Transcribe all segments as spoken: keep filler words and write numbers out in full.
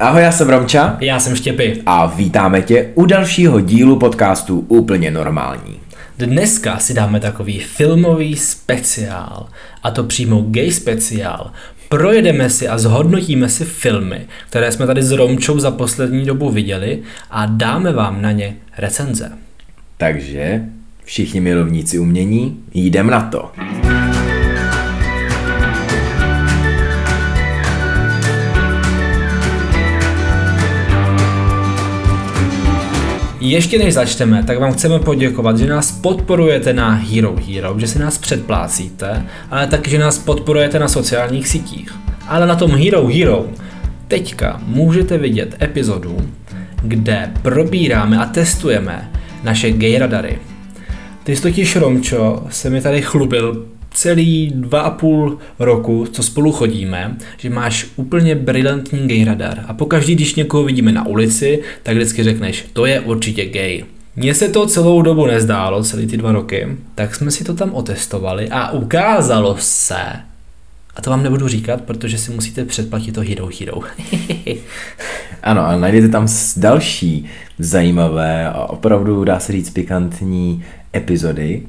Ahoj, já jsem Romča. Já jsem Štěpy. A vítáme tě u dalšího dílu podcastu Úplně normální. Dneska si dáme takový filmový speciál, a to přímo gay speciál. Projedeme si a zhodnotíme si filmy, které jsme tady s Romčou za poslední dobu viděli a dáme vám na ně recenze. Takže všichni milovníci umění, jdem na to. Ještě než začneme, tak vám chceme poděkovat, že nás podporujete na HeroHero, že si nás předplácíte, ale taky, že nás podporujete na sociálních sítích. Ale na tom HeroHero teďka můžete vidět epizodu, kde probíráme a testujeme naše gay radary. Ty jsi totiž, Romčo, se mi tady chlubil celý dva a půl roku, co spolu chodíme, že máš úplně brilantní gay radar a pokaždý, když někoho vidíme na ulici, tak vždycky řekneš, to je určitě gay. Mně se to celou dobu nezdálo, celý ty dva roky, tak jsme si to tam otestovali a ukázalo se, a to vám nebudu říkat, protože si musíte předplatit to Hero Hero. Ano, a najdete tam další zajímavé a opravdu, dá se říct, pikantní epizody.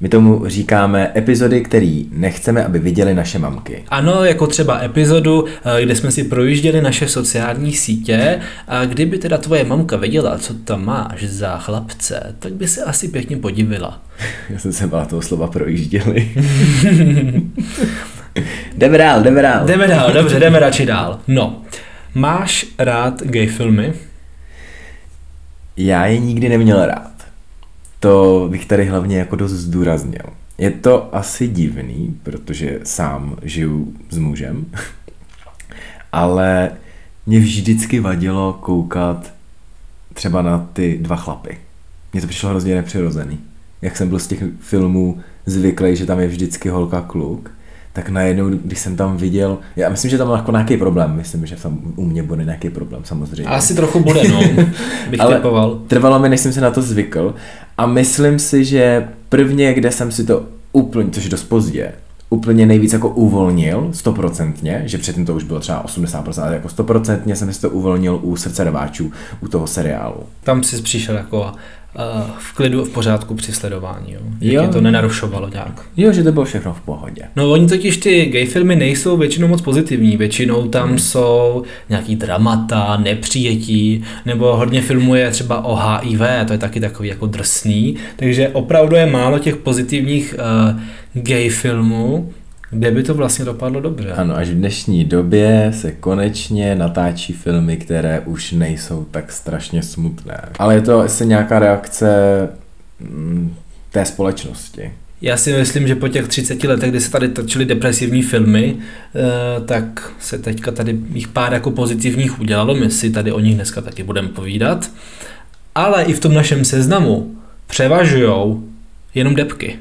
My tomu říkáme epizody, které nechceme, aby viděly naše mamky. Ano, jako třeba epizodu, kde jsme si projížděli naše sociální sítě a kdyby teda tvoje mamka věděla, co tam máš za chlapce, tak by se asi pěkně podivila. Já jsem se bál toho slova projížděli. Jdeme dál, jdeme dál. Jdeme dál, dobře, jdeme radši dál. No, máš rád gay filmy? Já je nikdy neměl rád. To bych tady hlavně jako dost zdůraznil. Je to asi divný, protože sám žiju s mužem, ale mě vždycky vadilo koukat třeba na ty dva chlapy. Mně to přišlo hrozně nepřirozený. Jak jsem byl z těch filmů zvyklý, že tam je vždycky holka kluk, tak najednou, když jsem tam viděl, já myslím, že tam byl jako nějaký problém, myslím, že tam u mě bude nějaký problém, samozřejmě. Asi trochu bude, no, bych ale typoval. Trvalo mi, než jsem se na to zvykl a myslím si, že prvně, kde jsem si to úplně, což je dost pozdě, úplně nejvíc jako uvolnil, stoprocentně, že předtím to už bylo třeba osmdesát procent, ale jako stoprocentně jsem si to uvolnil u Srdcerváčů, u toho seriálu. Tam jsi přišel jako uh, v klidu, v pořádku při sledování, jo? Jo. Mě to nenarušovalo nějak. Jo, že to bylo všechno v pohodě. No oni totiž ty gay filmy nejsou většinou moc pozitivní, většinou tam hmm. jsou nějaký dramata, nepřijetí, nebo hodně filmů je třeba o H I V, to je taky takový jako drsný, takže opravdu je málo těch pozitivních uh, gay filmů, kde by to vlastně dopadlo dobře. Ano, až v dnešní době se konečně natáčí filmy, které už nejsou tak strašně smutné. Ale je to asi nějaká reakce té společnosti. Já si myslím, že po těch třiceti letech, kdy se tady točily depresivní filmy, tak se teďka tady jich pár jako pozitivních udělalo, my si tady o nich dneska taky budeme povídat. Ale i v tom našem seznamu převažujou jenom depky.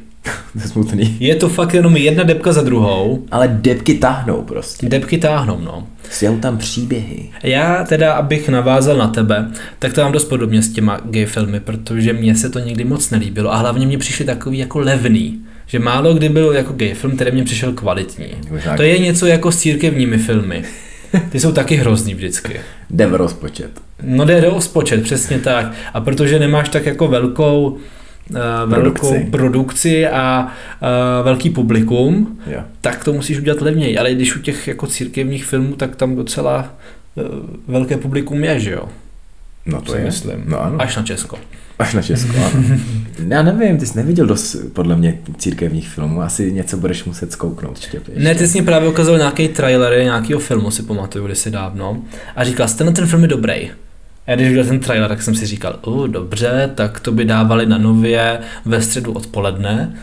To je smutný. Je to fakt jenom jedna debka za druhou. Ale debky táhnou prostě. Debky táhnou, no. Jsou tam příběhy. Já teda, abych navázal na tebe, tak to mám dost podobně s těma gay filmy, protože mně se to nikdy moc nelíbilo a hlavně mě přišli takový jako levný. Že málo kdy byl jako gay film, který mě přišel kvalitní. Možná to je něco jako s církevními filmy. Ty jsou taky hrozný vždycky. Jde v rozpočet. No jde do rozpočet, přesně tak. A protože nemáš tak jako velkou velkou produkci, produkci a, a velký publikum, yeah. tak to musíš udělat levněji. Ale když u těch jako církevních filmů, tak tam docela uh, velké publikum je, že jo? No to si je. Myslím. No ano. Až na Česko. Až na Česko, ano. Já nevím, ty jsi neviděl dost podle mě církevních filmů, asi něco budeš muset zkouknout. Štěpy, ne, ty jsi mě právě ukázal nějaký trailer nějakého filmu, si pamatuju kdysi dávno a říkal, ten ten film je dobrý. A když viděl ten trailer, tak jsem si říkal, uh, dobře, tak to by dávali na Nově ve středu odpoledne.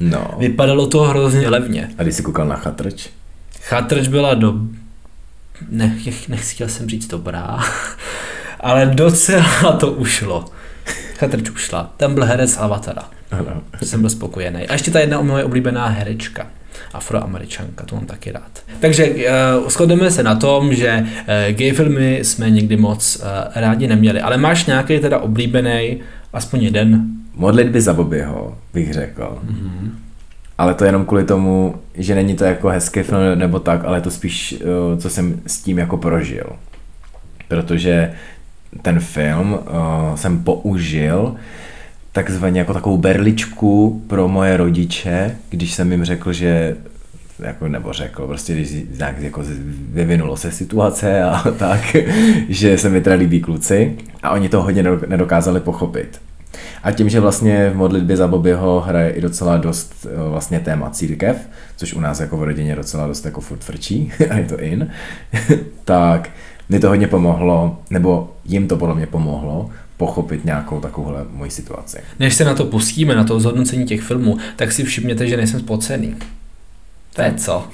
No. Vypadalo to hrozně levně. A když jsi koukal na Chatrč? Chatrč byla do... Ne, nechtěl jsem říct dobrá, ale docela to ušlo. Chatrč ušla. Tam byl herec Avatara. Ano. Jsem byl spokojený. A ještě ta jedna moje oblíbená herečka. Afroameričanka, to mám taky rád. Takže uh, shodneme se na tom, že uh, gay filmy jsme nikdy moc uh, rádi neměli, ale máš nějaký teda oblíbený, aspoň jeden? Modlitby za Bobbyho, bych řekl. Mm-hmm. Ale to jenom kvůli tomu, že není to jako hezký film nebo tak, ale to spíš, uh, co jsem s tím jako prožil. protože ten film uh, jsem použil takzvaně jako takovou berličku pro moje rodiče, když jsem jim řekl, že jako nebo řekl, prostě když nějak jako vyvinulo se situace a tak, že se mi teda líbí kluci a oni to hodně nedokázali pochopit. A tím, že vlastně v Modlitbě za Bobbyho hraje i docela dost vlastně téma církev, což u nás jako v rodině docela dost jako furt frčí, a je to in, tak mi to hodně pomohlo, nebo jim to podle mě pomohlo, pochopit nějakou takovouhle moji situaci. Než se na to pustíme, na to zhodnocení těch filmů, tak si všimněte, že nejsem spocený. To je co?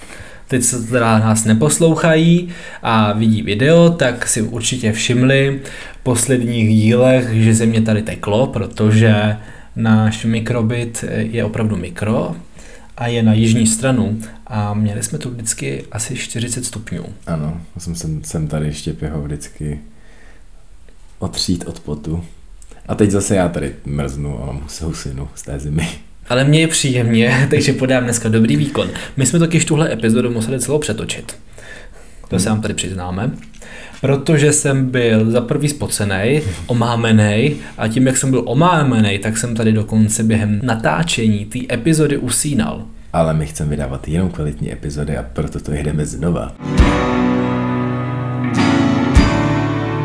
Teď se teda nás neposlouchají a vidí video, tak si určitě všimli v posledních dílech, že ze mě tady teklo, protože náš mikrobit je opravdu mikro a je na jižní stranu a měli jsme tu vždycky asi čtyřicet stupňů. Ano, jsem, jsem tady štěpěho vždycky otřít od potu. A teď zase já tady mrznu a mám husinu z té zimy. Ale mě je příjemně, takže podám dneska dobrý výkon. My jsme totiž tuhle epizodu museli celou přetočit. To se vám tady přiznáme. Protože jsem byl za prvý spocenej, omámenej a tím, jak jsem byl omámenej, tak jsem tady dokonce během natáčení té epizody usínal. Ale my chceme vydávat jenom kvalitní epizody a proto to jedeme znova.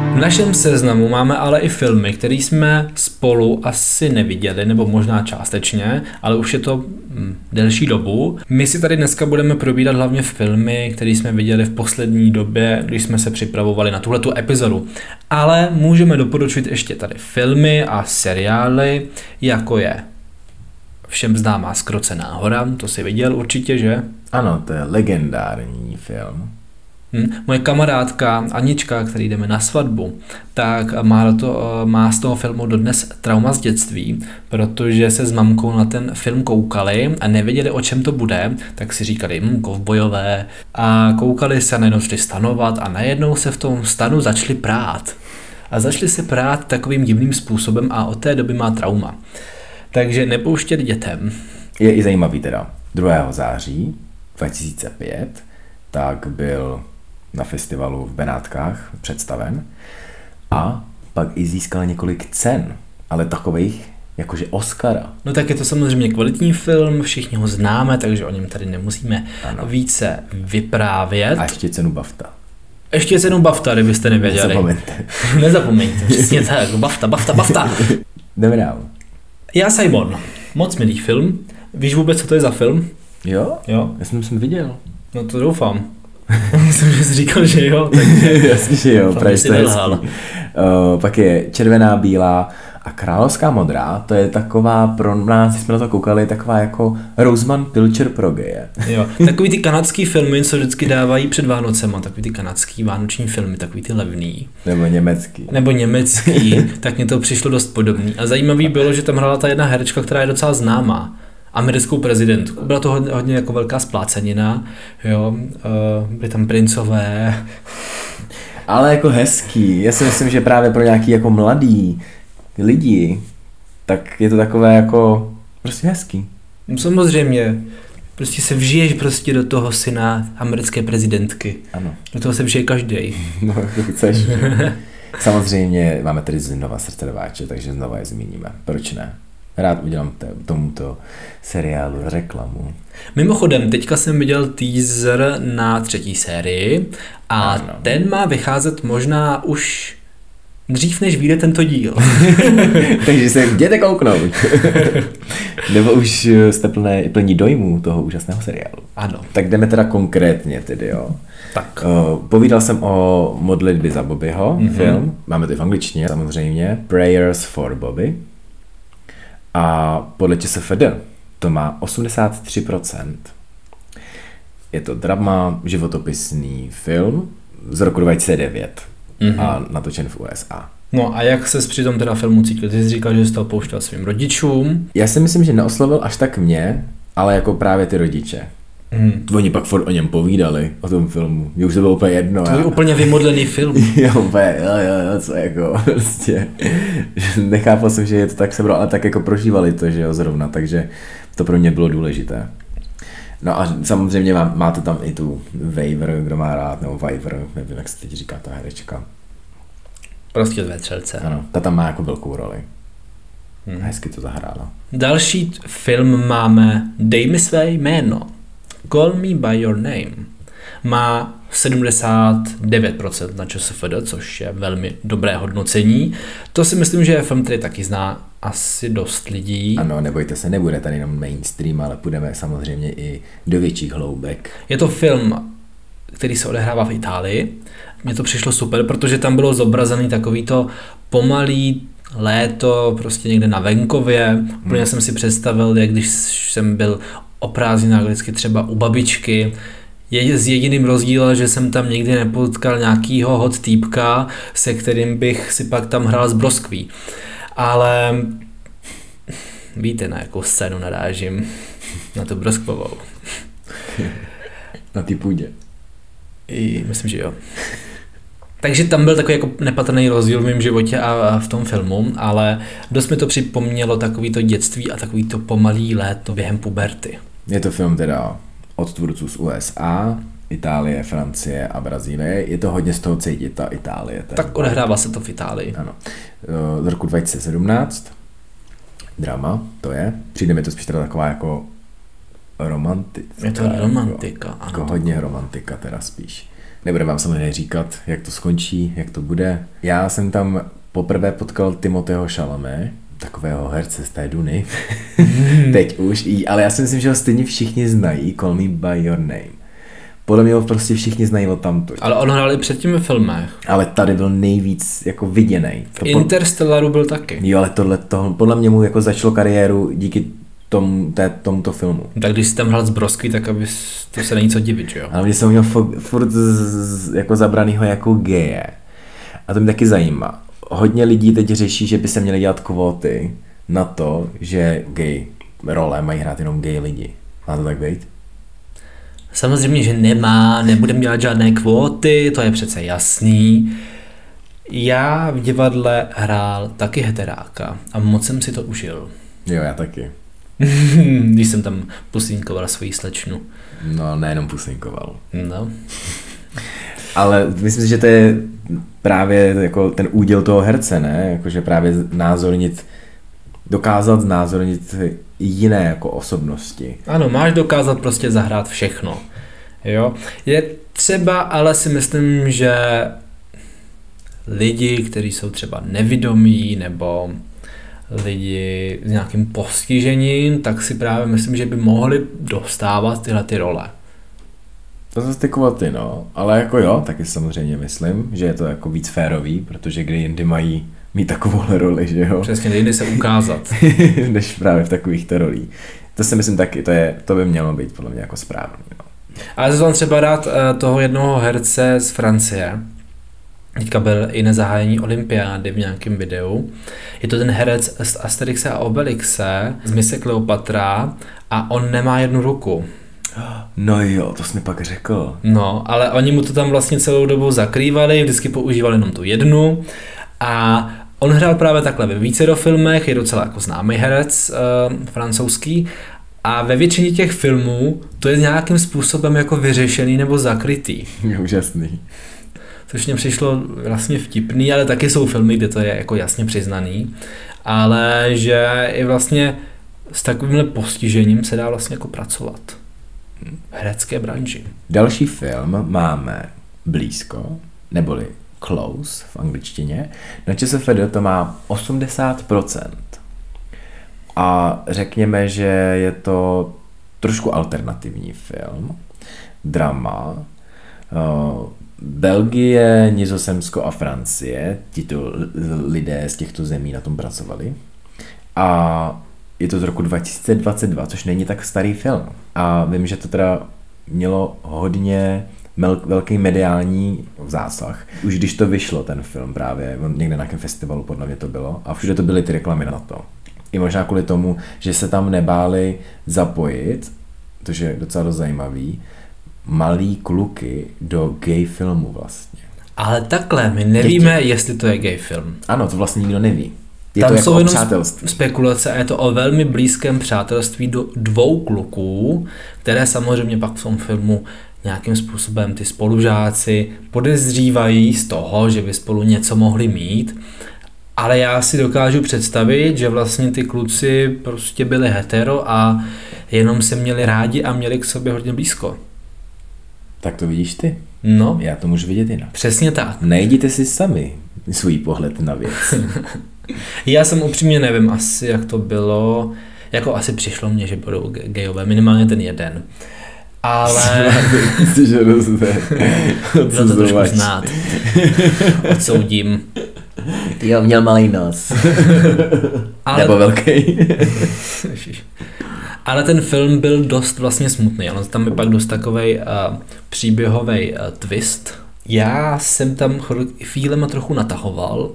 V našem seznamu máme ale i filmy, které jsme spolu asi neviděli, nebo možná částečně, ale už je to delší dobu. My si tady dneska budeme probírat hlavně filmy, které jsme viděli v poslední době, když jsme se připravovali na tuhletu epizodu. Ale můžeme doporučit ještě tady filmy a seriály, jako je všem známá Zkrocená hora, to si viděl určitě, že? Ano, to je legendární film. Hmm. Moje kamarádka Anička, který jdeme na svatbu, tak má, to, má z toho filmu dodnes trauma z dětství, protože se s mamkou na ten film koukali a nevěděli, o čem to bude, tak si říkali hm, kovbojové a koukali se a najednou šli stanovat a najednou se v tom stanu začali prát. A začali se prát takovým divným způsobem a od té doby má trauma. Takže nepouštět dětem. Je i zajímavý teda. druhého září dva tisíce pět tak byl na festivalu v Benátkách představen a pak i získal několik cen, ale takových jakože Oscara. No tak je to samozřejmě kvalitní film, všichni ho známe, takže o něm tady nemusíme ano. více vyprávět. A ještě cenu BAFTA. Ještě cenu BAFTA, kdybyste nevěděli. Nezapomeňte. Nezapomeňte, přesně tak, BAFTA, BAFTA, BAFTA. Jdeme dál. Já Simon, moc milý film. Víš vůbec, co to je za film? Jo, jo. Já jsem, jsem viděl. No to doufám. Myslím, že jsi říkal, že jo. Takže... Jasně, že jo. Právě si uh, pak je Červená, bílá a královská modrá. To je taková pro nás, jsme na to koukali, taková jako Rosamunde Pilcher pro geje. Jo. Takový ty kanadský filmy, co vždycky dávají před Vánocema. Takový ty kanadský vánoční filmy, takový ty levný. Nebo německý. Nebo německý. Tak mně to přišlo dost podobný. A zajímavý bylo, že tam hrála ta jedna herečka, která je docela známá. Americkou prezidentku. Byla to hodně, hodně jako velká splácenina, jo, uh, byly tam princové. Ale jako hezký, já si myslím, že právě pro nějaký jako mladý lidi, tak je to takové jako prostě hezký. Samozřejmě, prostě se vžiješ prostě do toho syna americké prezidentky. Ano. Do toho se vžije každý. No, to chceš. Samozřejmě máme tady znova Srdcerváče, takže znova je zmíníme. Proč ne? Rád udělám tomuto seriálu reklamu. Mimochodem, teďka jsem viděl teaser na třetí sérii a ano. ten má vycházet možná už dřív, než vyjde tento díl. Takže se jděte kouknout. Nebo už jste plné, plní dojmů toho úžasného seriálu. Ano. Tak jdeme teda konkrétně tedy, jo. Tak. Uh, povídal jsem o Modlitby za Bobbyho, mm-hmm. film. Máme to i v angličtině, samozřejmě. Prayers for Bobby. A podle ČSFD to má osmdesát tři procent. Je to drama, životopisný film z roku dva tisíce devět mm-hmm. a natočen v U S A. No a jak ses při tom teda filmu cítil? Ty jsi říkal, že jsi to pouštěl svým rodičům. Já si myslím, že neoslovil až tak mě, ale jako právě ty rodiče. Mm. Oni pak furt o něm povídali, o tom filmu. Mně už to bylo úplně jedno. To je já... úplně vymodlený film. Jo, úplně, jo, jo, jo, co jako, prostě. Nechápal jsem, že je to tak sebral, ale tak jako prožívali to, že jo, zrovna, takže to pro mě bylo důležité. No a samozřejmě má, máte tam i tu Waver, kdo má rád, nebo Viver, nevím, jak se teď říká ta herečka. Prostě ve střelce. Ano, ta tam má jako velkou roli. Hmm. Hezky to zahrála. Další film máme Dej mi své jméno. Call me by your name. Má sedmdesát devět procent na ČSFD, což je velmi dobré hodnocení. To si myslím, že film, který taky zná asi dost lidí. Ano, nebojte se, nebude tady jenom mainstream, ale půjdeme samozřejmě i do větších hloubek. Je to film, který se odehrává v Itálii. Mně to přišlo super, protože tam bylo zobrazený takový to pomalý léto, prostě někde na venkově. Úplně hmm. jsem si představil, jak když jsem byl o prázdninách vždycky třeba u babičky. Je s jediným rozdílem, že jsem tam nikdy nepotkal nějakýho hot týpka, se kterým bych si pak tam hrál z broskví. Ale víte, na jakou scénu narážím. Na tu broskvovou. Na ty půdě. I myslím, že jo. Takže tam byl takový jako nepatrný rozdíl v mém životě a v tom filmu, ale dost mi to připomnělo takový to dětství a takový to pomalý léto během puberty. Je to film teda od tvůrců z U S A, Itálie, Francie a Brazílie. Je to hodně z toho cítit, ta Itálie. Ten. Tak odehrává se to v Itálii. Ano. Z roku dva tisíce sedmnáct. Drama, to je. Přijde mi to spíš teda taková jako romantická. Je to romantika. Jako, ano, jako hodně to... romantika teda spíš. Nebudu vám samozřejmě říkat, jak to skončí, jak to bude. Já jsem tam poprvé potkal Timothého Chalamet, takového herce z té Duny. Teď už i, ale já si myslím, že ho stejně všichni znají, Call me by your name. Podle mě ho prostě všichni znají od tamto. Ale on hrál i předtím ve filmech. Ale tady byl nejvíc jako viděnej. V Interstellaru byl taky. Jo, ale tohle, tohle podle mě mu jako začalo kariéru díky Tom, té, tomto filmu. Tak když jsi tam hrál z brosky, tak aby to se není co divit, že jo? Ale mě jsem měl furt z, jako zabranýho jako geje. A to mě taky zajímá. Hodně lidí teď řeší, že by se měly dělat kvóty na to, že gay role mají hrát jenom gay lidi. Má to tak být? Samozřejmě, že nemá, nebudeme dělat žádné kvóty, to je přece jasný. Já v divadle hrál taky heteráka a moc jsem si to užil. Jo, já taky. Když jsem tam pusinkoval svoji slečnu. No, nejenom pusinkoval. No. Ale myslím si, že to je právě jako ten úděl toho herce, ne? Jakože právě znázornit, dokázat znázornit jiné jako osobnosti. Ano, máš dokázat prostě zahrát všechno. Jo? Je třeba, ale si myslím, že lidi, kteří jsou třeba nevidomí nebo lidi s nějakým postižením, tak si právě myslím, že by mohli dostávat tyhle ty role. To zase ty kvoty, no. Ale jako jo, taky samozřejmě myslím, že je to jako víc férový, protože kdy jindy mají mít takovouhle roli, že jo? Přesně, jindy se ukázat. Než právě v takovýchto rolích. To si myslím taky, to, je, to by mělo být podle mě jako správný, no. Ale zase vám třeba dát toho jednoho herce z Francie. Teďka byl i na zahájení olympiády v nějakém videu. Je to ten herec z Asterixe a Obelixe, z Mise Kleopatra a on nemá jednu ruku. No jo, to jsi mi pak řekl. No, ale oni mu to tam vlastně celou dobu zakrývali, vždycky používali jenom tu jednu a on hrál právě takhle ve vícero filmech, je docela jako známý herec eh, francouzský a ve většině těch filmů to je nějakým způsobem jako vyřešený nebo zakrytý. Je úžasný. Což mě přišlo vlastně vtipný, ale taky jsou filmy, kde to je jako jasně přiznaný, ale že i vlastně s takovýmhle postižením se dá vlastně jako pracovat v herecké branži. Další film máme Blízko, neboli Close v angličtině, na ČSFD to má osmdesát procent a řekněme, že je to trošku alternativní film, drama, Belgie, Nizozemsko a Francie, tito lidé z těchto zemí na tom pracovali. A je to z roku dva tisíce dvacet dva, což není tak starý film. A vím, že to teda mělo hodně velký mediální zásah. Už když to vyšlo, ten film právě, někde na nějakém festivalu podle mě to bylo, a všude to byly ty reklamy na to. I možná kvůli tomu, že se tam nebáli zapojit, což je docela dost zajímavý, malý kluky do gay filmu vlastně. Ale takhle, my nevíme, Děti. jestli to je gay film. Ano, to vlastně nikdo neví. Je tam to jsou jako jenom spekulace a je to o velmi blízkém přátelství do dvou kluků, které samozřejmě pak v tom filmu nějakým způsobem ty spolužáci podezřívají z toho, že by spolu něco mohli mít, ale já si dokážu představit, že vlastně ty kluci prostě byli hetero a jenom se měli rádi a měli k sobě hodně blízko. Tak to vidíš ty. No. Já to můžu vidět jinak. Přesně tak. Najděte si sami svůj pohled na věc. Já jsem upřímně nevím asi, jak to bylo, jako asi přišlo mně, že budou gejové, minimálně ten jeden. Ale... Bylo to trošku znát. Odsoudím. Jo, měl malý nos. Ale... Nebo velký. Ale ten film byl dost vlastně smutný. Ono tam je pak dost takovej uh, příběhovej uh, twist. Já jsem tam chvílema trochu natahoval,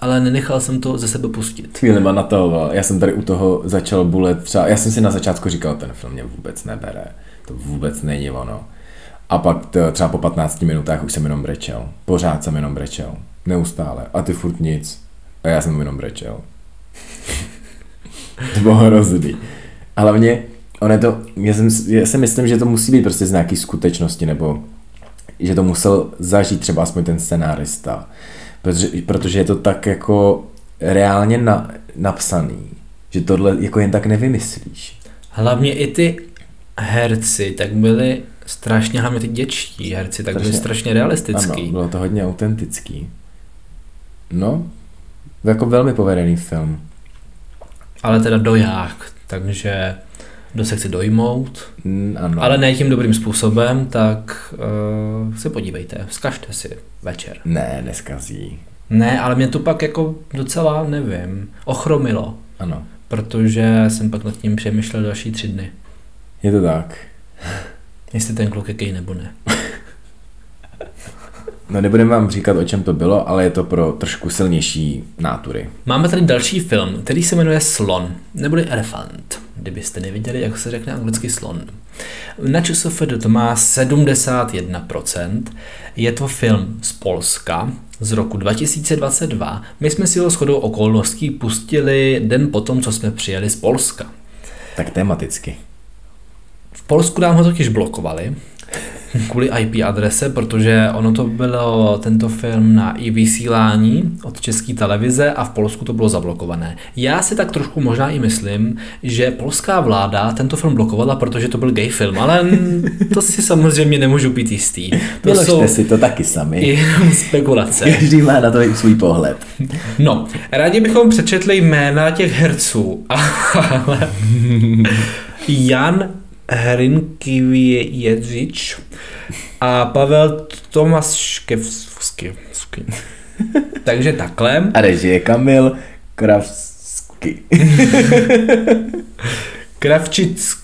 ale nenechal jsem to ze sebe pustit. Chvílema natahoval. Já jsem tady u toho začal bulet třeba... Já jsem si na začátku říkal, ten film mě vůbec nebere. To vůbec není ono. A pak t- třeba po patnácti minutách už jsem jenom brečel. Pořád jsem jenom brečel. Neustále. A ty furt nic. A já jsem jenom brečel. To bylo hrozný. A hlavně, on je to, já, jsem, já si myslím, že to musí být prostě z nějaký skutečnosti, nebo že to musel zažít třeba aspoň ten scenárista. Protože, protože je to tak jako reálně na, napsaný, že tohle jako jen tak nevymyslíš. Hlavně i ty herci tak byli strašně, hlavně ty dětští herci, tak strašně, byli strašně realistický. Ano, bylo to hodně autentický. No, jako velmi povedený film. Ale teda doják. Takže kdo se chce dojmout, ano. Ale ne tím dobrým způsobem, tak uh, se podívejte, vzkažte si večer. Ne, neskazí. Ne, ale mě to pak jako docela, nevím, ochromilo. Ano. Protože jsem pak nad tím přemýšlel další tři dny. Je to tak. Jestli ten kluk je gay nebo ne. No, nebudem vám říkat, o čem to bylo, ale je to pro trošku silnější nátury. Máme tady další film, který se jmenuje Slon, neboli Elefant, kdybyste neviděli, jak se řekne anglicky slon. Na ČSFD to má sedmdesát jedna procent, je to film z Polska z roku dva tisíce dvacet dva. My jsme si ho shodou okolností pustili den potom, co jsme přijeli z Polska. Tak tematicky. V Polsku nám ho totiž blokovali, kvůli I P adrese, protože ono to bylo tento film na i vysílání od České televize a v Polsku to bylo zablokované. Já si tak trošku možná i myslím, že polská vláda tento film blokovala, protože to byl gay film, ale to si samozřejmě nemůžu být jistý. To jsou si to taky sami. Spekulace. Každý má na to i svůj pohled. No, rádi bychom přečetli jména těch herců, ale Jan Hrynkiewicz a Pavel Tomaškevský. Takže takhle. A režie Kamil Kravčický. Kravčický.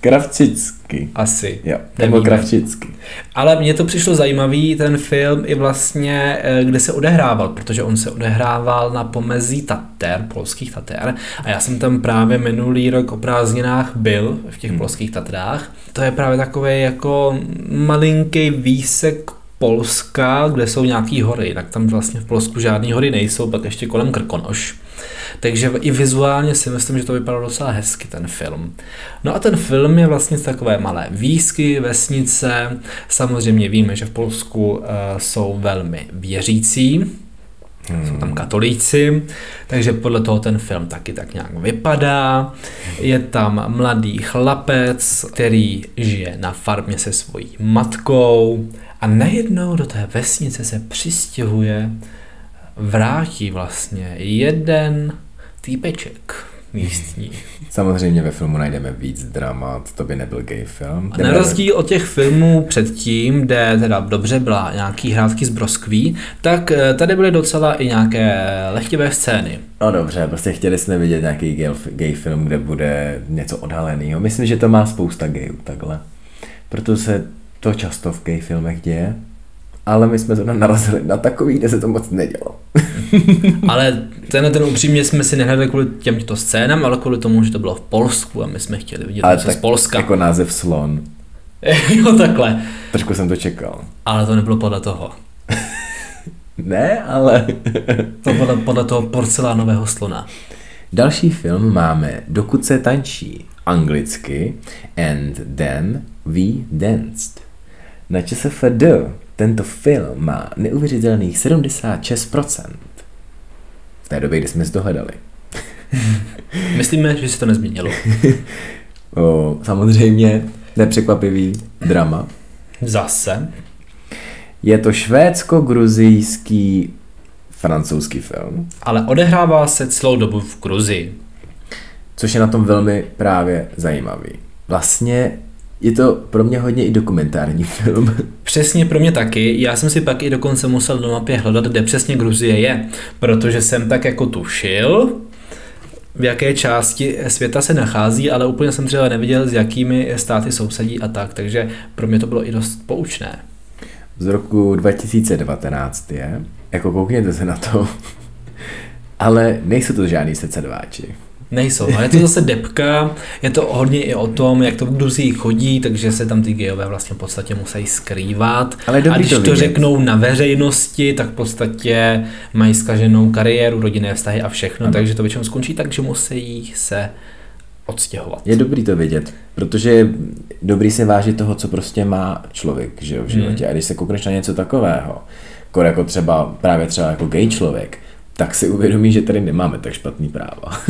Kravčický. Asi. Jo, nebo Kravčický. Ale mně to přišlo zajímavý, ten film i vlastně, kde se odehrával, protože on se odehrával na pomezí Tater, polských Tater. A já jsem tam právě minulý rok o prázdninách byl, v těch hmm. polských Tatrách. To je právě takový jako malinký výsek Polska, kde jsou nějaký hory, tak tam vlastně v Polsku žádný hory nejsou, pak ještě kolem Krkonoš. Takže i vizuálně si myslím, že to vypadalo docela hezky, ten film. No a ten film je vlastně takové malé výsky, vesnice. Samozřejmě víme, že v Polsku uh, jsou velmi věřící, hmm. jsou tam katolíci, takže podle toho ten film taky tak nějak vypadá. Je tam mladý chlapec, který žije na farmě se svojí matkou a najednou do té vesnice se přistěhuje, vrátí vlastně jeden týpeček místní. Samozřejmě ve filmu najdeme víc dramat, to by nebyl gay film. Na rozdíl od těch filmů předtím, kde teda dobře byla nějaký hrátky z broskví, tak tady byly docela i nějaké lehtivé scény. No dobře, prostě chtěli jsme vidět nějaký gay, gay film, kde bude něco odhalenýho. Myslím, že to má spousta gayů takhle. Proto se to často v gay filmech děje. Ale my jsme zrovna narazili na takový, kde se to moc nedělo. Ale ten, ten upřímně jsme si nehledali kvůli těmto scénám, ale kvůli tomu, že to bylo v Polsku a my jsme chtěli vidět něco z Polska. Jako název Slon. Jo, takhle. Trošku jsem to čekal. Ale to nebylo podle toho. Ne, ale... To bylo podle toho porcelánového slona. Další film máme Dokud se tančí, anglicky And Then We Danced. Na ČSFD tento film má neuvěřitelných sedmdesát šest procent. V té době, kdy jsme se dohledali. Myslíme, že se to nezměnilo. O, samozřejmě nepřekvapivý drama. Zase. Je to švédsko-gruzijský francouzský film. Ale odehrává se celou dobu v Gruzii. Což je na tom velmi právě zajímavý. Vlastně je to pro mě hodně i dokumentární film. Přesně, pro mě taky. Já jsem si pak i dokonce musel do mapě hledat, kde přesně Gruzie je. Protože jsem tak jako tušil, v jaké části světa se nachází, ale úplně jsem třeba neviděl, s jakými státy sousedí a tak. Takže pro mě to bylo i dost poučné. Z roku dva tisíce devatenáct je. Jako koukněte se na to. Ale nejsou to žádný srdcerváči. Nejsou, ale je to zase depka, je to hodně i o tom, jak to v Gruzii chodí, takže se tam ty gejové vlastně v podstatě musí skrývat. Ale a když to, to řeknou na veřejnosti, tak v podstatě mají zkaženou kariéru, rodinné vztahy a všechno, ano. Takže to většinou skončí, takže musí se odstěhovat. Je dobrý to vědět, protože je dobrý se vážit toho, co prostě má člověk, že jo, v životě. Hmm. A když se koukneš na něco takového, jako třeba právě třeba jako gay člověk, tak si uvědomí, že tady nemáme tak špatný práva.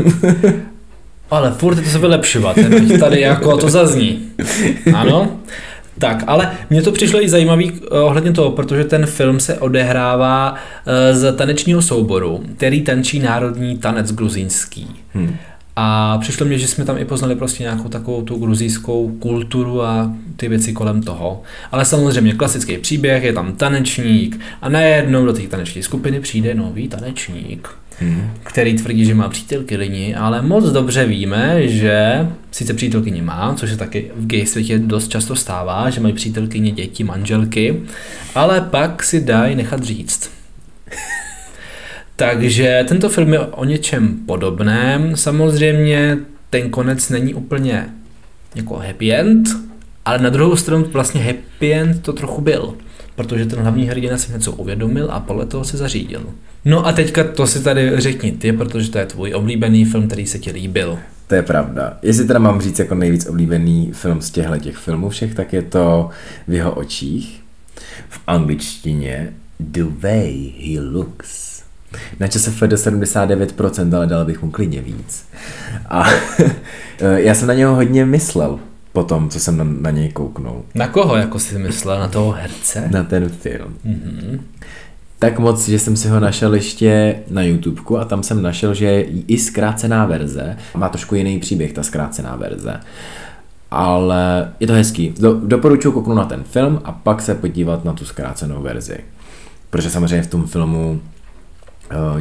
Ale furt je to se vylepšovat, teď tady jako to zazní. Ano? Tak, ale mně to přišlo i zajímavý ohledně toho, protože ten film se odehrává z tanečního souboru, který tančí národní tanec gruzínský. Hmm. A přišlo mně, že jsme tam i poznali prostě nějakou takovou tu gruzijskou kulturu a ty věci kolem toho. Ale samozřejmě klasický příběh, je tam tanečník a najednou do té taneční skupiny přijde nový tanečník, hmm. který tvrdí, že má přítelkyni, ale moc dobře víme, že sice přítelkyni má, což se taky v gay světě dost často stává, že mají přítelkyně, děti, manželky, ale pak si dají nechat říct. Takže tento film je o něčem podobném, samozřejmě ten konec není úplně jako happy end, ale na druhou stranu vlastně happy end to trochu byl, protože ten hlavní hrdina si něco uvědomil a podle toho se zařídil. No a teďka to si tady řekni ty, protože to je tvůj oblíbený film, který se ti líbil. To je pravda. Jestli teda mám říct jako nejvíc oblíbený film z těchto těch filmů všech, tak je to V jeho očích, v angličtině The Way He Looks. Na ČSFD sedmdesát devět procent, ale dal bych mu klidně víc. A já jsem na něho hodně myslel po tom, co jsem na, na něj kouknul. Na koho jako jsi myslel? Na toho herce? Na ten film. Mm-hmm. Tak moc, že jsem si ho našel ještě na YouTubeku a tam jsem našel, že je i zkrácená verze. Má trošku jiný příběh ta zkrácená verze. Ale je to hezký. Do, doporučuji kouknout na ten film a pak se podívat na tu zkrácenou verzi. Protože samozřejmě v tom filmu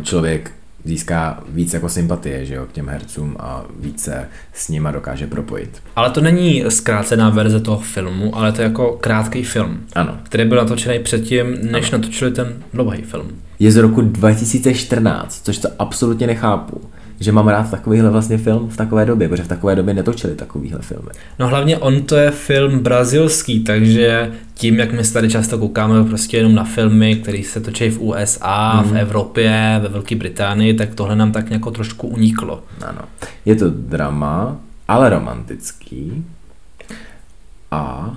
člověk získá víc jako sympatie, že jo, k těm hercům a více s nima dokáže propojit. Ale to není zkrácená verze toho filmu, ale to je jako krátký film, ano, který byl natočený předtím, než ano. natočili ten dlouhý film. Je z roku dva tisíce čtrnáct, což to absolutně nechápu, že mám rád takovýhle vlastně film v takové době, protože v takové době netočili takovýhle filmy. No hlavně on to je film brazilský, takže tím, jak my se tady často koukáme prostě jenom na filmy, které se točí v U S A, mm. v Evropě, ve Velké Británii, tak tohle nám tak nějak trošku uniklo. Ano. Je to drama, ale romantický a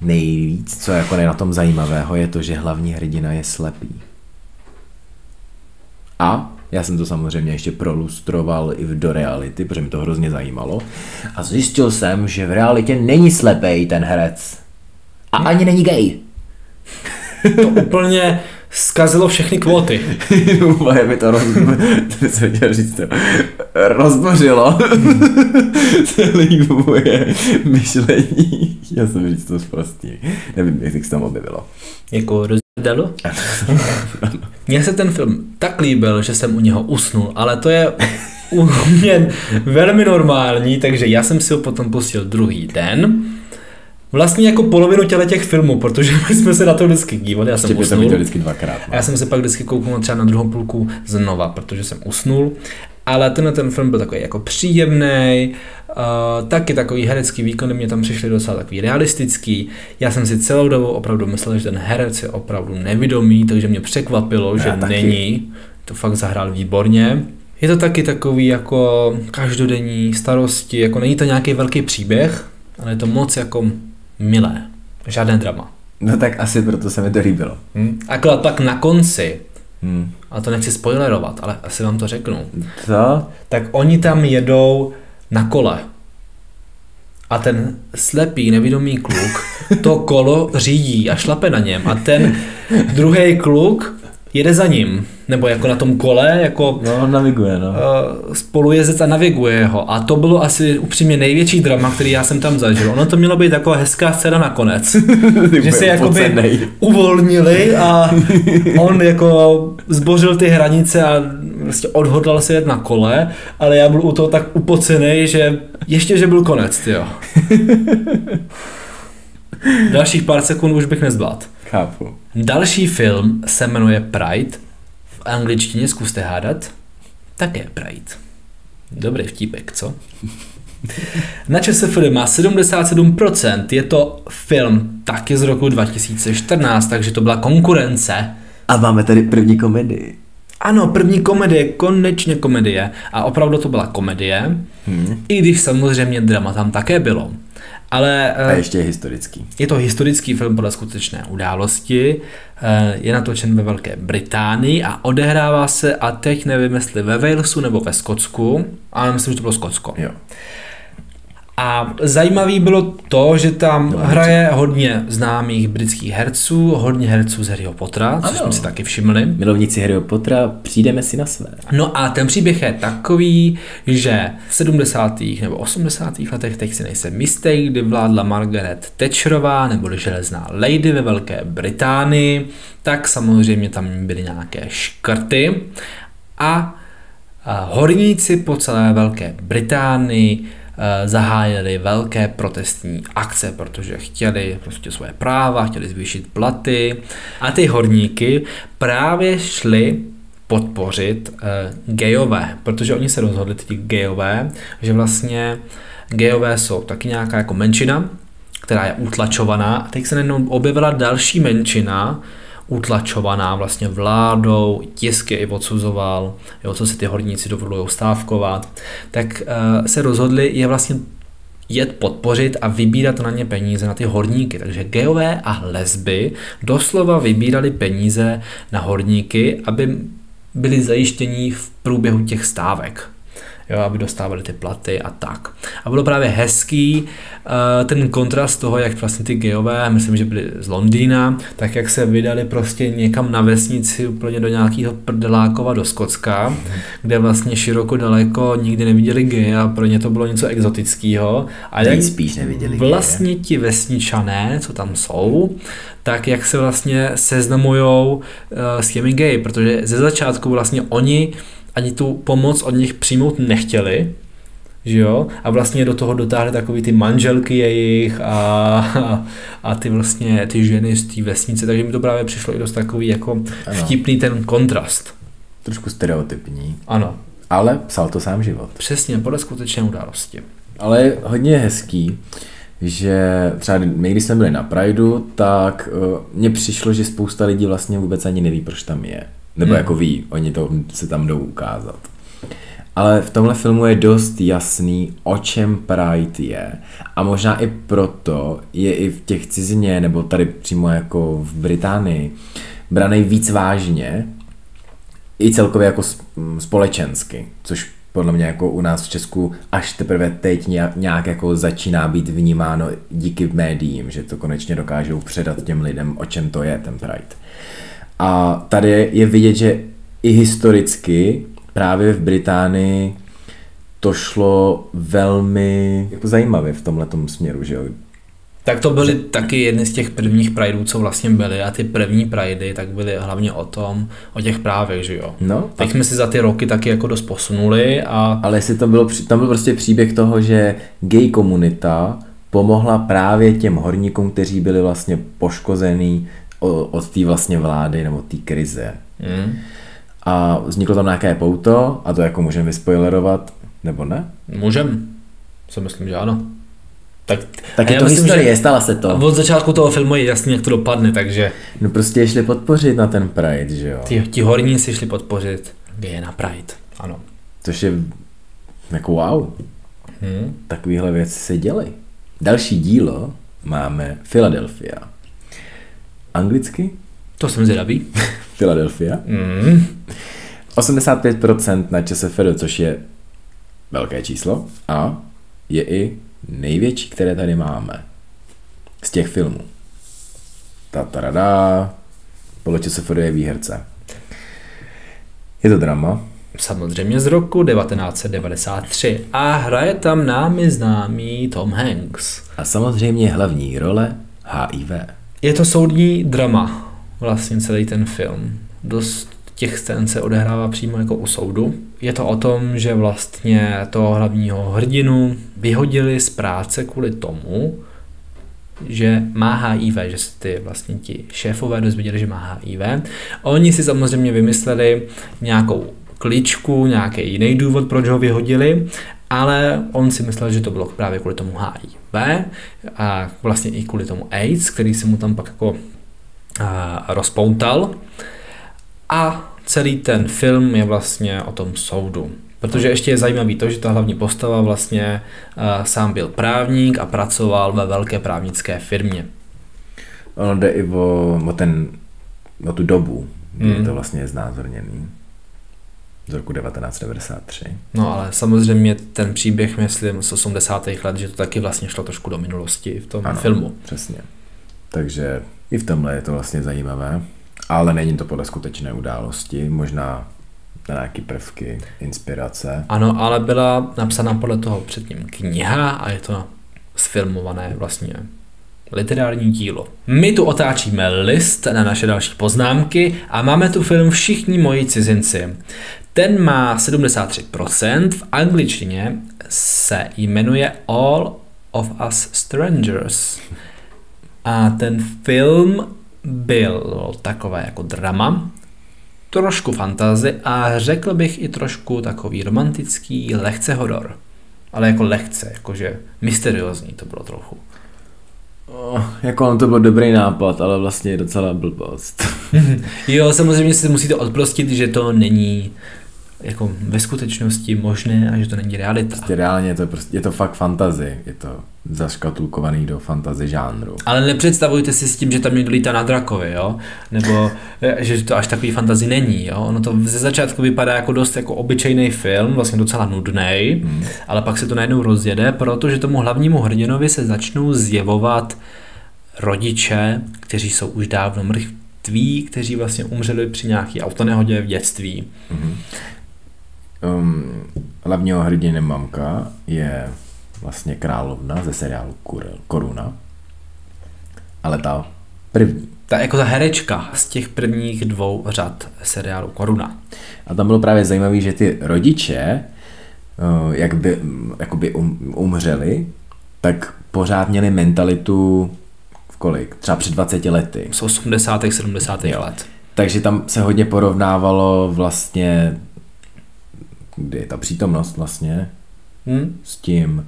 nejvíc, co jako je na tom zajímavého, je to, že hlavní hrdina je slepý. A já jsem to samozřejmě ještě prolustroval i do reality, protože mi to hrozně zajímalo. A zjistil jsem, že v realitě není slepej ten herec. A ani není gay. To úplně zkazilo všechny kvóty. Úplně mi to roz... jsem chtěl říct to. Rozbořilo. Celý moje myšlení. Já jsem říct to zprostý. Nevím, jak se tam objevilo. Jako roz... Dalo? Mně se ten film tak líbil, že jsem u něho usnul, ale to je u mě velmi normální, takže já jsem si ho potom pustil druhý den. Vlastně jako polovinu těle těch filmů, protože my jsme se na to vždycky dívali, já jsem Ještě usnul. Vždycky dvakrát, a já jsem se pak vždycky kouknul třeba na druhou půlku znova, protože jsem usnul. Ale tenhle ten film byl takový jako příjemný, uh, taky takový herecký výkony mě tam přišly docela takový realistický. Já jsem si celou dobu opravdu myslel, že ten herec je opravdu nevidomý, takže mě překvapilo, že není. To fakt zahrál výborně. Je to taky takový jako každodenní starosti, jako není to nějaký velký příběh, ale je to moc jako milé. Žádné drama. No tak asi proto se mi to líbilo. Hmm? Akorát pak na konci, hmm. a to nechci spoilerovat, ale asi vám to řeknu. Co? Tak oni tam jedou na kole. A ten slepý, nevědomý kluk to kolo řídí a šlape na něm. A ten druhý kluk jede za ním. Nebo jako na tom kole, jako... No, naviguje, no. Spolujezdec a naviguje ho. A to bylo asi upřímně největší drama, který já jsem tam zažil. Ono to mělo být taková hezká scéna nakonec. Že se jakoby uvolnili a on jako zbořil ty hranice a prostě odhodlal se jet na kole, ale já byl u toho tak upocený, že ještě, že byl konec, tyjo. Dalších pár sekund už bych nezvládl. Chápu. Další film se jmenuje Pride. V angličtině zkuste hádat. Také Pride. Dobrý vtípek, co? Na ČSFD má sedmdesát sedm procent. Je to film taky z roku dva tisíce čtrnáct, takže to byla konkurence. A máme tady první komedii. Ano, první komedie, konečně komedie. A opravdu to byla komedie, hmm. i když samozřejmě drama tam také bylo. Ale, a ještě je historický. Je to historický film podle skutečné události, je natočen ve Velké Británii a odehrává se, a teď nevím, jestli ve Walesu nebo ve Skotsku, ale myslím, že to bylo Skotsko. Jo. A zajímavý bylo to, že tam no, hraje hodně známých britských herců, hodně herců z Harryho Pottera, což ano. jsme si taky všimli. Milovníci Harryho Pottera, přijdeme si na své. No a ten příběh je takový, že v sedmdesátých nebo osmdesátých letech, teď si nejsem jistý, kdy vládla Margaret Thatcherová nebo železná lady ve Velké Británii, tak samozřejmě tam byly nějaké škrty a horníci po celé Velké Británii zahájili velké protestní akce, protože chtěli prostě svoje práva, chtěli zvýšit platy a ty horníky právě šli podpořit eh, gejové, protože oni se rozhodli, ti gejové, že vlastně gejové jsou taky nějaká jako menšina, která je utlačovaná a teď se najednou objevila další menšina, utlačovaná vlastně vládou, tisky i odsuzoval, jo, co si ty horníci dovolují stávkovat, tak uh, se rozhodli je vlastně jet podpořit a vybírat na ně peníze, na ty horníky. Takže gejové a lesby doslova vybírali peníze na horníky, aby byli zajištění v průběhu těch stávek. Jo, aby dostávali ty platy a tak. A bylo právě hezký uh, ten kontrast toho, jak vlastně ty gejové, myslím, že byli z Londýna, tak jak se vydali prostě někam na vesnici úplně do nějakého prdelákova do Skotska, kde vlastně široko daleko nikdy neviděli geje a pro ně to bylo něco exotického. A jak spíš neviděli vlastně geje. Ti vesničané, co tam jsou, tak jak se vlastně seznamujou uh, s těmi geji, protože ze začátku vlastně oni ani tu pomoc od nich přijmout nechtěli, že jo? A vlastně do toho dotáhly takový ty manželky jejich a, a, a ty vlastně ty ženy z té vesnice, takže mi to právě přišlo i dost takový jako vtipný ten kontrast. Trošku stereotypní. Ano. Ale psal to sám život. Přesně, podle skutečné události. Ale je hodně hezký, že třeba my, když jsme byli na Prideu, tak mně přišlo, že spousta lidí vlastně vůbec ani neví, proč tam je. Nebo jako ví, oni to se tam jdou ukázat. Ale v tomhle filmu je dost jasný, o čem Pride je. A možná i proto je i v těch cizině, nebo tady přímo jako v Británii, braný víc vážně, i celkově jako společensky, což podle mě jako u nás v Česku až teprve teď nějak jako začíná být vnímáno díky médiím, že to konečně dokážou předat těm lidem, o čem to je ten Pride. A tady je vidět, že i historicky právě v Británii to šlo velmi jako zajímavě v tomhletom směru, že jo? Tak to byly taky jedny z těch prvních prideů, co vlastně byly, a ty první pridey tak byly hlavně o tom, o těch právech, že jo? No. Tak jsme si za ty roky taky jako dost posunuli a... Ale jestli to bylo, tam byl prostě příběh toho, že gay komunita pomohla právě těm horníkům, kteří byli vlastně poškozený od té vlastně vlády nebo té krize. Mm. A vzniklo tam nějaké pouto a to jako můžeme vyspoilerovat, nebo ne? Můžem, se myslím, že ano. Tak, tak je to myslím, historie, stala se to. Od začátku toho filmu je jasný, jak to dopadne, takže... No prostě šli podpořit na ten Pride, že jo? Ti, ti horníci šli podpořit geje na Pride, ano. Což je jako wow, mm. takovýhle věci se dělají. Další dílo máme Philadelphia. Anglicky? To jsem zvědavý. Philadelphia. Mm. osmdesát pět procent na ČSFD, což je velké číslo a je i největší, které tady máme z těch filmů. Tatarada, podle ČSFD je výherce. Je to drama. Samozřejmě z roku devatenáct set devadesát tři a hraje tam námi známý Tom Hanks. A samozřejmě hlavní role H I V. Je to soudní drama, vlastně celý ten film. Dost těch scén se odehrává přímo jako u soudu. Je to o tom, že vlastně toho hlavního hrdinu vyhodili z práce kvůli tomu, že má H I V, že se ty vlastně ti šéfové dozvěděli, že má H I V. Oni si samozřejmě vymysleli nějakou kličku, nějaký jiný důvod, proč ho vyhodili, ale on si myslel, že to bylo právě kvůli tomu H I V a vlastně i kvůli tomu AIDS, který se mu tam pak jako a, rozpoutal. A celý ten film je vlastně o tom soudu. Protože ještě je zajímavý to, že ta hlavní postava vlastně a, sám byl právník a pracoval ve velké právnické firmě. Ono jde i o, o, ten, o tu dobu, kdy mm. to vlastně je znázorněný. Z roku devatenáct set devadesát tři. No ale samozřejmě ten příběh, myslím, z osmdesátých let, že to taky vlastně šlo trošku do minulosti v tom ano, filmu. Přesně. Takže i v tomhle je to vlastně zajímavé, ale není to podle skutečné události, možná nějaké prvky, inspirace. Ano, ale byla napsaná podle toho předtím kniha a je to sfilmované vlastně literární dílo. My tu otáčíme list na naše další poznámky a máme tu film Všichni moji cizinci. Ten má sedmdesát tři procent, v angličtině se jmenuje All of Us Strangers. A ten film byl takové jako drama, trošku fantazy a řekl bych i trošku takový romantický, lehce horor. Ale jako lehce, jakože mysteriózní to bylo trochu. Oh, jako on to byl dobrý nápad, ale vlastně je docela blbost. Jo, samozřejmě si musíte odprostit, že to není jako ve skutečnosti možné a že to není realita. Prostě reálně je to, prostě, je to fakt fantasy, je to zaškatulkovaný do fantasy žánru. Ale nepředstavujte si s tím, že tam někdo lítá na drakovi, jo? Nebo že to až takový fantasy není, jo? Ono to ze začátku vypadá jako dost jako obyčejný film, vlastně docela nudnej, hmm. ale pak se to najednou rozjede, protože tomu hlavnímu hrdinovi se začnou zjevovat rodiče, kteří jsou už dávno mrtví, kteří vlastně umřeli při nějaký autonehodě v dětství. Hmm. Um, hlavního hrdiny mamka je vlastně královna ze seriálu Koruna, ale ta první. Ta jako ta herečka z těch prvních dvou řad seriálu Koruna. A tam bylo právě zajímavé, že ty rodiče, jak by jakoby umřeli, tak pořád měli mentalitu v kolik? Třeba před dvaceti lety. Z osmdesátých, sedmdesátých let. Takže tam se hodně porovnávalo vlastně, kdy je ta přítomnost vlastně hmm? s tím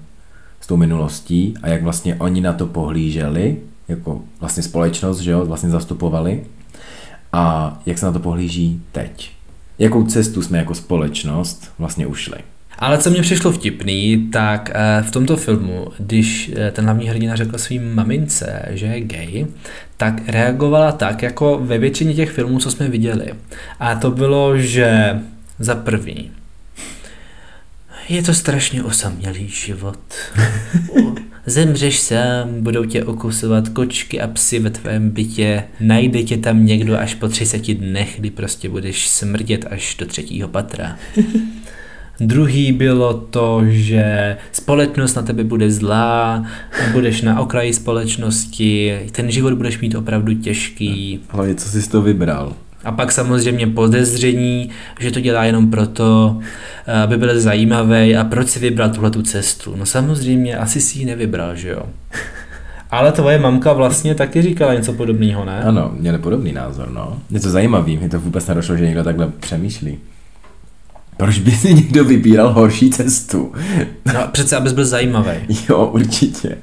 s tou minulostí a jak vlastně oni na to pohlíželi, jako vlastně společnost, že jo, vlastně zastupovali a jak se na to pohlíží teď. Jakou cestu jsme jako společnost vlastně ušli. Ale co mě přišlo vtipný, tak v tomto filmu, když ten hlavní hrdina řekl svý mamince, že je gay, tak reagovala tak, jako ve většině těch filmů, co jsme viděli. A to bylo, že za první je to strašně osamělý život. Zemřeš sám, budou tě okusovat kočky a psy ve tvém bytě. Najde tě tam někdo až po třiceti dnech, kdy prostě budeš smrdět až do třetího patra. Druhý bylo to, že společnost na tebe bude zlá, budeš na okraji společnosti, ten život budeš mít opravdu těžký. Hlavně, co jsi to vybral? A pak samozřejmě podezření, že to dělá jenom proto, aby byl zajímavý a proč si vybral tuhletu cestu. No samozřejmě asi si ji nevybral, že jo. Ale tvoje mamka vlastně taky říkala něco podobného, ne? Ano, měla podobný názor, no. Něco zajímavý, mi to vůbec nedošlo, že někdo takhle přemýšlí. Proč by si někdo vybíral horší cestu? No přece, abys byl zajímavý. Jo, určitě.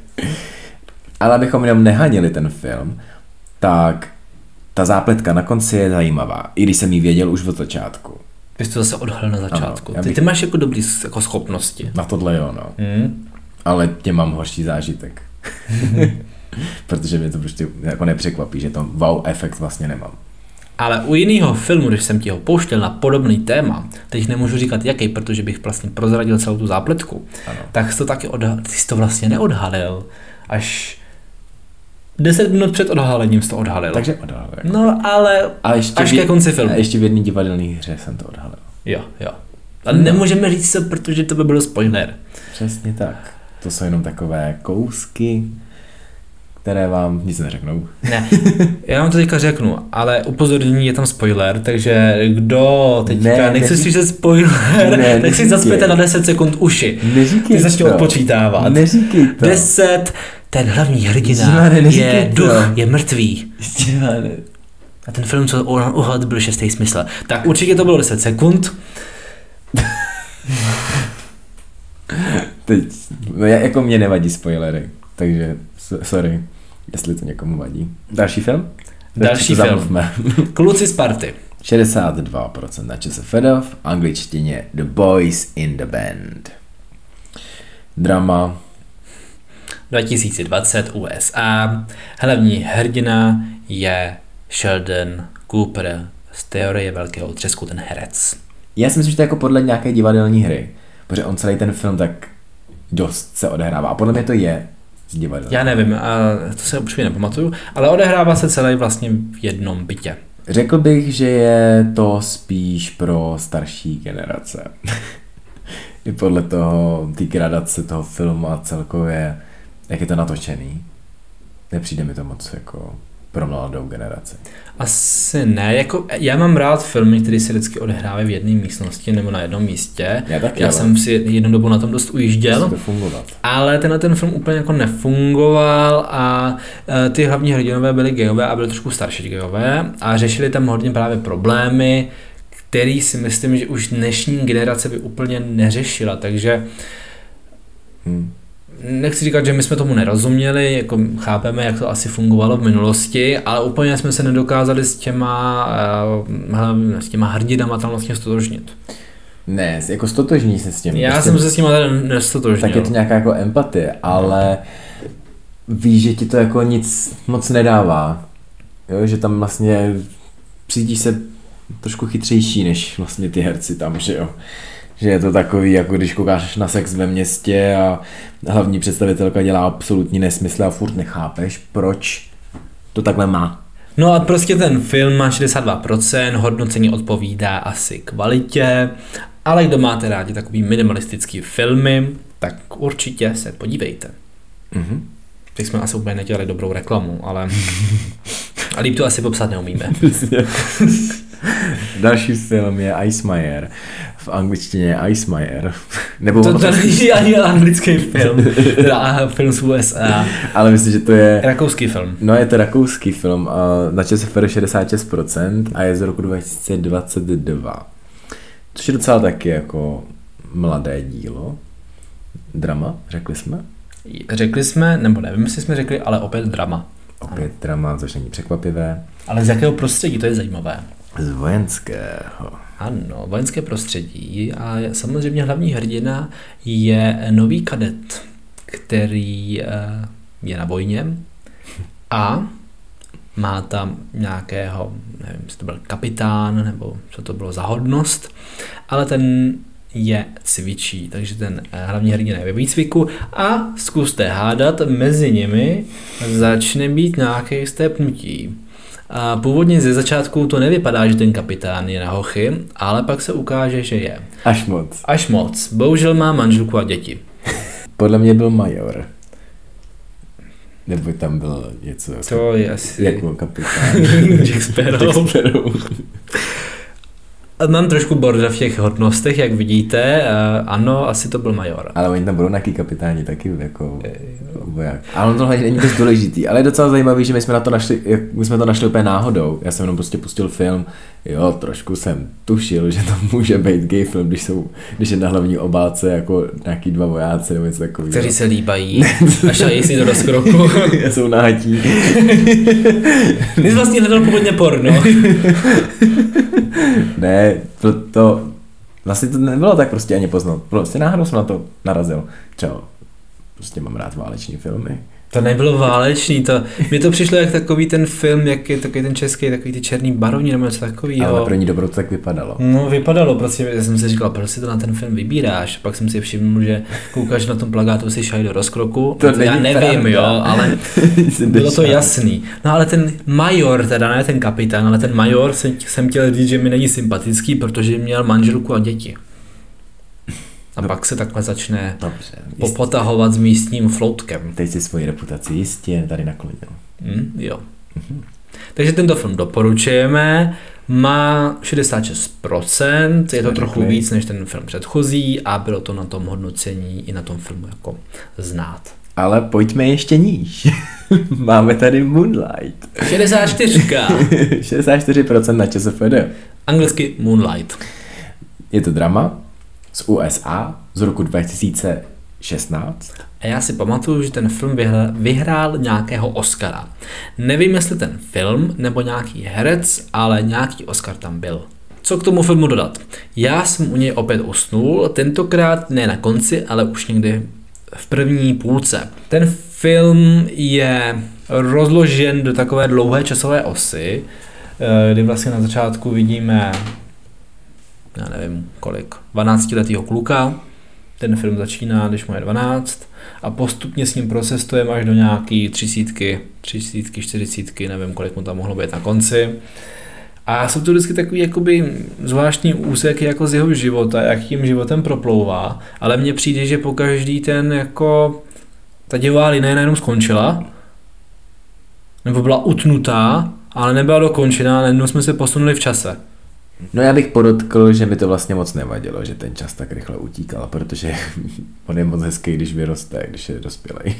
Ale abychom jenom nehanili ten film, tak ta zápletka na konci je zajímavá, i když jsem ji věděl už od začátku. Ty jsi to zase odhalil na začátku. Ano, bych... Ty máš jako dobrý jako schopnosti. Na tohle jo, no. Hmm. Ale tě mám horší zážitek. Protože mě to prostě jako nepřekvapí, že tam wow efekt vlastně nemám. Ale u jiného filmu, když jsem ti ho pouštěl na podobný téma, teď nemůžu říkat jaký, protože bych vlastně prozradil celou tu zápletku, ano. tak jsi to taky odha- ty jsi to vlastně neodhalil. Až deset minut před odhalením jsi to odhalil. Takže odhalil. Jako. No ale a ještě až v, ke konci filmu. A ještě v jedné divadelné hře jsem to odhalil. Jo, jo. A no. nemůžeme říct to, protože to by byl spoiler. Přesně tak. To jsou jenom takové kousky, které vám nic neřeknou. Ne, já vám to teďka řeknu, ale upozornění, je tam spoiler, takže kdo teďka ne, nechce slyšet spoiler, ne, tak si zaspěte na deset sekund uši. Neříkej Ty začne odpočítávat. Neříkej to. deset, ten hlavní hrdina je duch, to. je mrtvý. Žilane. A ten film, co uhled, byl šestý smysl. Tak určitě to bylo deset sekund. Teď, no já, jako mě nevadí spoilery, takže sorry, jestli to někomu vadí. Další film? Další film. Zamluvme. Kluci z party. šedesát dva procent na ČSFD, v angličtině The Boys in the Band. Drama. dva tisíce dvacet U S A. Hlavní hrdina je Sheldon Cooper z Teorie velkého třesku, ten herec. Já si myslím, že to je jako podle nějaké divadelní hry, protože on celý ten film tak dost se odehrává. A podle mě to je z divadelní. Já nevím, a to se určitě nepamatuju, ale odehrává se celý vlastně v jednom bytě. Řekl bych, že je to spíš pro starší generace. I podle toho, ty gradace toho filmu a celkově, jak je to natočený, nepřijde mi to moc jako pro mladou generaci. Asi ne, jako já mám rád filmy, které se vždycky odehrávají v jedné místnosti nebo na jednom místě. Já, taky, já jsem si jednu dobu na tom dost ujížděl, ale tenhle ten film úplně jako nefungoval a e, ty hlavní hrdinové byly gejové a byly trošku starší gejové a řešili tam hodně právě problémy, který si myslím, že už dnešní generace by úplně neřešila, takže hmm. nechci říkat, že my jsme tomu nerozuměli, jako chápeme, jak to asi fungovalo v minulosti, ale úplně jsme se nedokázali s těma, s těma hrdinama tam vlastně stotožnit. Ne, jako stotožní se s těmi. Já prostě jsem se s nima tady nestotožnil. Tak je to nějaká jako empatie, ale víš, že ti to jako nic moc nedává, jo? Že tam vlastně přijdíš se trošku chytřejší než vlastně ty herci tam, že jo. Že je to takový, jako když koukáš na sex ve městě a hlavní představitelka dělá absolutní nesmysl a furt nechápeš, proč to takhle má. No a prostě ten film má šedesát dva procent, hodnocení odpovídá asi kvalitě, ale kdo máte rádi takový minimalistický filmy, tak určitě se podívejte. Mm-hmm. Teď jsme asi úplně nedělali dobrou reklamu, ale a líp to asi popsat neumíme. Další film je Icemire. V angličtině Icemire. Nebo to není ani anglický film. Teda film z U S A. Ale myslím, že to je rakouský film. No, je to rakouský film. Na ČSFD šedesát šest procent a je z roku dva tisíce dvacet dva. Což je docela taky jako mladé dílo. Drama, řekli jsme? Řekli jsme, nebo nevím, jestli jsme řekli, ale opět drama. Opět ano. drama, což není překvapivé. Ale z jakého prostředí, to je zajímavé. Z vojenského. Ano, vojenské prostředí a samozřejmě hlavní hrdina je nový kadet, který je na vojně a má tam nějakého, nevím, jestli to byl kapitán nebo co to bylo za hodnost, ale ten je cvičí, takže ten hlavní hrdina je ve výcviku a zkuste hádat, mezi nimi začne být nějaké stépnutí. A původně ze začátku to nevypadá, že ten kapitán je na hochy, ale pak se ukáže, že je. Až moc. Až moc. Bohužel má manželku a děti. Podle mě byl major. Nebo tam byl něco to je asi jako kapitán. Jack Sparrow. Jack Sparrow. Mám trošku borda v těch hodnostech, jak vidíte. Ano, asi to byl major. Ale oni tam budou nějaký kapitáni taky jako voják. Ale on tohle není dost důležitý. Ale je docela zajímavý, že my jsme, na to našli, my jsme to našli úplně náhodou. Já jsem jenom prostě pustil film. Jo, trošku jsem tušil, že to může být gay film, když, jsou, když je na hlavní obálce jako nějaký dva vojáci nebo něco takového. Kteří se líbají a šají si do rozkroku. Já jsou náhatí. Ty jsi vlastně hledal původně porno. Ne, to, to vlastně to nebylo tak prostě ani poznat. Prostě náhodou jsem na to narazil. Třeba prostě mám rád váleční filmy To nebylo válečný, to, mně to přišlo jak takový ten film, jak je takový ten český, takový ty černý baroní nebo něco takovýho. Ale pro ní dobro to tak vypadalo. No vypadalo, prostě jsem si říkal, proč si to na ten film vybíráš, pak jsem si všiml, že koukáš na tom plakátu, si šaj do rozkroku, to to já nevím, pravda. Jo, ale bylo to jasný. No ale ten major, teda ne ten kapitán, ale ten major jsem, jsem chtěl říct, že mi není sympatický, protože měl manželku a děti. A pak se takhle začne dobře, popotahovat s místním floutkem. Teď si svoji reputaci jistě tady naklonil. Mm, jo. Mm-hmm. Takže tento film doporučujeme. Má šedesát šest procent, je to trochu víc než ten film předchozí a bylo to na tom hodnocení i na tom filmu jako znát. Ale pojďme ještě níž. Máme tady Moonlight. šedesát čtyři. šedesát čtyři procent na ČSFD. Anglicky Moonlight. Je to drama z U S A z roku dva tisíce šestnáct. A já si pamatuju, že ten film vyhrál, vyhrál nějakého Oscara. Nevím, jestli ten film nebo nějaký herec, ale nějaký Oscar tam byl. Co k tomu filmu dodat? Já jsem u něj opět usnul, tentokrát ne na konci, ale už někdy v první půlce. Ten film je rozložen do takové dlouhé časové osy, kdy vlastně na začátku vidíme, já nevím kolik, dvanáctiletýho kluka. Ten film začíná, když mu je dvanáct, a postupně s ním procestujeme až do nějaký třicítky, třicítky, čtyřicítky, nevím kolik mu tam mohlo být na konci. A jsou to vždycky takový jakoby zvláštní úseky jako z jeho života, jak tím životem proplouvá, ale mně přijde, že po každý ten jako ta dělá linie nejenom skončila, nebo byla utnutá, ale nebyla dokončená, najednou jsme se posunuli v čase. No já bych podotkl, že mi to vlastně moc nevadilo, že ten čas tak rychle utíkal, protože on je moc hezký, když vyroste, když je dospělej.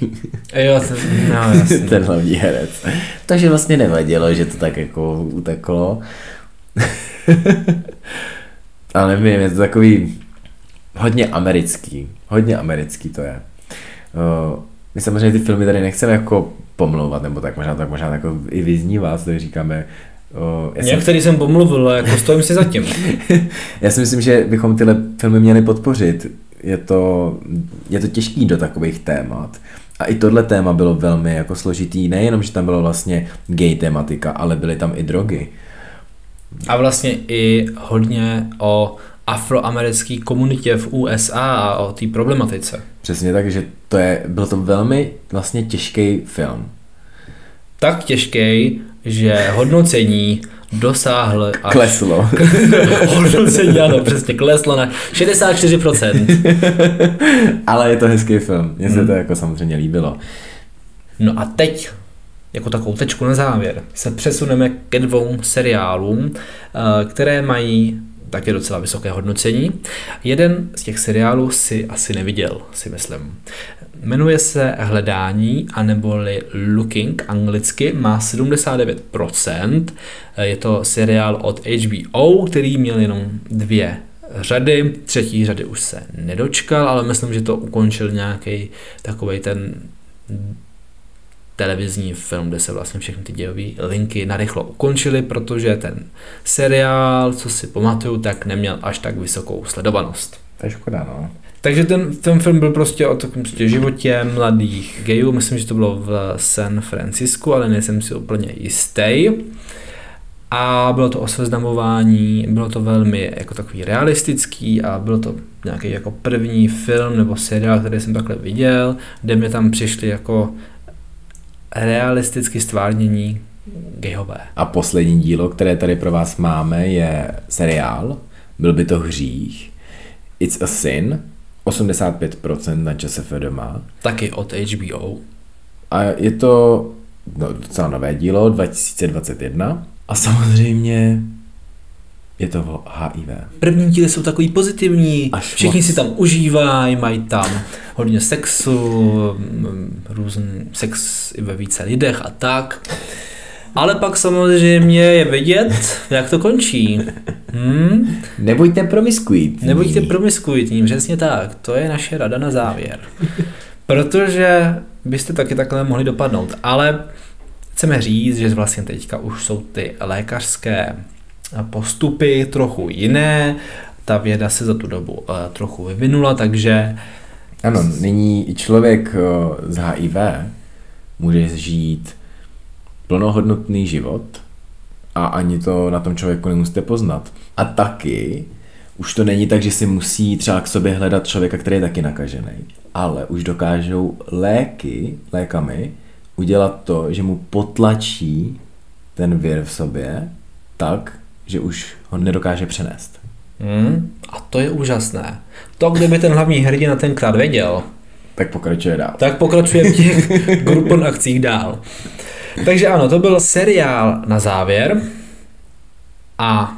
Jo, ten, no, jasný. Ten hlavní herec. Takže vlastně nevadilo, že to tak jako uteklo. Ale nevím, je to takový hodně americký, hodně americký to je. My samozřejmě ty filmy tady nechceme jako pomlouvat, nebo tak možná tak možná jako i vyznívat, to říkáme. O, já Některý jsem, jsem pomluvil, jako stojím si zatím. Já si myslím, že bychom tyhle filmy měli podpořit. Je to, je to těžký do takových témat. A i tohle téma bylo velmi jako složitý. Nejenom, že tam bylo vlastně gay tematika, ale byly tam i drogy. A vlastně i hodně o afroamerické komunitě v U S A a o té problematice. Přesně tak, že to je, byl to velmi vlastně těžký film. Tak těžký, že hodnocení dosáhl až... Kleslo. Hodnocení, ano, přesně, kleslo na šedesát čtyři procent. Ale je to hezký film, mně se hmm. to jako samozřejmě líbilo. No a teď, jako takovou tečku na závěr, se přesuneme ke dvou seriálům, které mají taky docela vysoké hodnocení. Jeden z těch seriálů si asi neviděl, si myslím. Jmenuje se Hledání, aneboli Looking anglicky, má sedmdesát devět procent. Je to seriál od H B O, který měl jenom dvě řady, třetí řady už se nedočkal, ale myslím, že to ukončil nějaký takovej ten televizní film, kde se vlastně všechny ty dějové linky narychlo ukončily, protože ten seriál, co si pamatuju, tak neměl až tak vysokou sledovanost. To je škoda, no. Takže ten, ten film byl prostě o takovém životě mladých gayů, myslím, že to bylo v San Francisku, ale nejsem si úplně jistý. A bylo to o seznamování, bylo to velmi jako takový realistický a bylo to nějaký jako první film nebo seriál, který jsem takhle viděl, kde mě tam přišly jako realisticky stvárnění gayové. A poslední dílo, které tady pro vás máme, je seriál Byl by to hřích, It's a Sin, osmdesát pět procent na ČSFD doma. Taky od H B O. A je to no, docela nové dílo, dva tisíce dvacet jedna. A samozřejmě je to o H I V. První díly jsou takový pozitivní, až všichni moc si tam užívají, mají tam hodně sexu, různý sex i ve více lidech a tak. Ale pak samozřejmě je vidět, jak to končí. Hmm? Nebuďte promiskuitní. Nebuďte promiskuitní, přesně tak. To je naše rada na závěr. Protože byste taky takhle mohli dopadnout. Ale chceme říct, že vlastně teďka už jsou ty lékařské postupy trochu jiné. Ta věda se za tu dobu trochu vyvinula, takže... Ano, nyní i člověk z H I V můžeš žít plnohodnotný život a ani to na tom člověku nemusíte poznat. A taky už to není tak, že si musí třeba k sobě hledat člověka, který je taky nakažený, ale už dokážou léky, lékami udělat to, že mu potlačí ten vir v sobě tak, že už ho nedokáže přenést. Hmm, a to je úžasné. To, kdyby ten hlavní hrdina tenkrát věděl, tak pokračuje dál. Tak pokračuje v těch grupon akcích dál. Takže ano, to byl seriál na závěr. A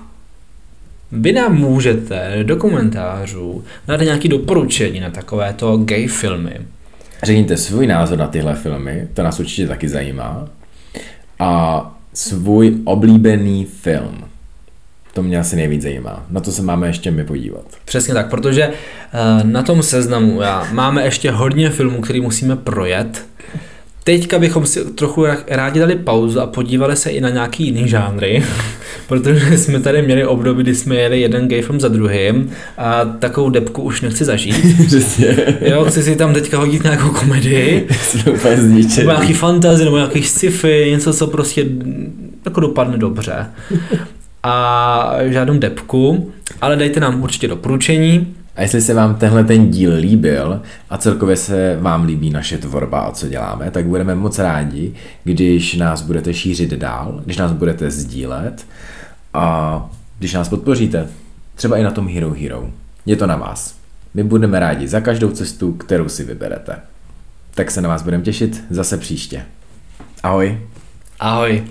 vy nám můžete do komentářů dát nějaké doporučení na takovéto gay filmy. Řekněte svůj názor na tyhle filmy, to nás určitě taky zajímá. A svůj oblíbený film. To mě asi nejvíc zajímá. Na to se máme ještě my podívat. Přesně tak, protože na tom seznamu já, máme ještě hodně filmů, který musíme projet. Teďka bychom si trochu rádi dali pauzu a podívali se i na nějaký jiný žánry, protože jsme tady měli období, kdy jsme jeli jeden gay film za druhým a takovou debku už nechci zažít. Přesně. Jo, chci si tam teďka hodit nějakou komedii, nebo nějaký fantasy, nebo nějaký sci-fi, něco, co prostě jako dopadne dobře. A žádnou debku, ale dejte nám určitě doporučení. A jestli se vám tenhle ten díl líbil a celkově se vám líbí naše tvorba a co děláme, tak budeme moc rádi, když nás budete šířit dál, když nás budete sdílet a když nás podpoříte. Třeba i na tom Hero Hero. Je to na vás. My budeme rádi za každou cestu, kterou si vyberete. Tak se na vás budeme těšit zase příště. Ahoj. Ahoj.